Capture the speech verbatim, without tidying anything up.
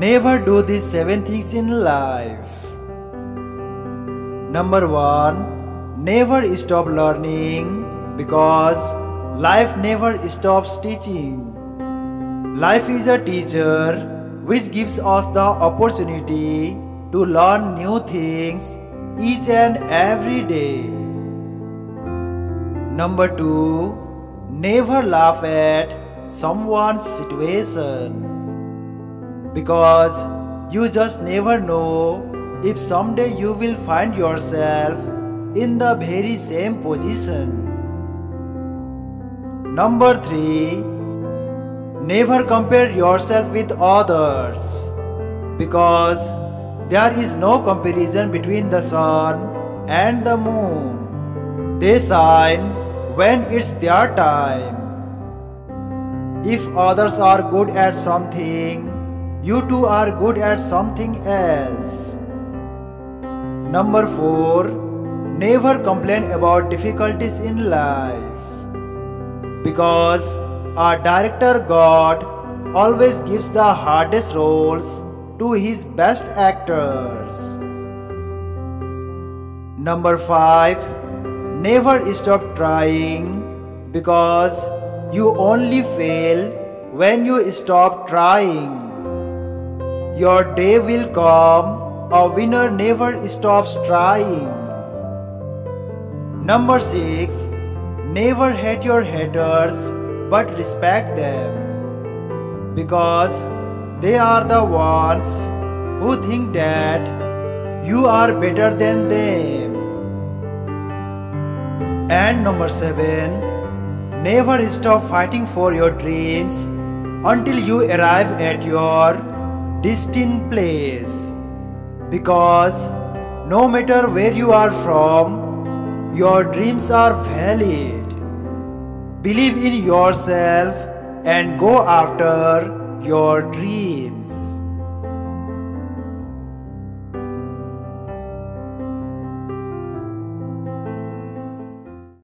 Never do these seven things in life. Number one, never stop learning, because life never stops teaching. Life is a teacher which gives us the opportunity to learn new things each and every day. Number two, never laugh at someone's situation, because you just never know if someday you will find yourself in the very same position. Number three, never compare yourself with others, because there is no comparison between the sun and the moon. They shine when it's their time. If others are good at something, you too are good at something else. Number four, never complain about difficulties in life, because our director God always gives the hardest roles to his best actors. Number five, never stop trying, because you only fail when you stop trying. Your day will come. A winner never stops trying. Number six, never hate your haters, but respect them, because they are the ones who think that you are better than them. And number seven, never stop fighting for your dreams until you arrive at your destined place, because no matter where you are from, your dreams are valid. Believe in yourself and go after your dreams.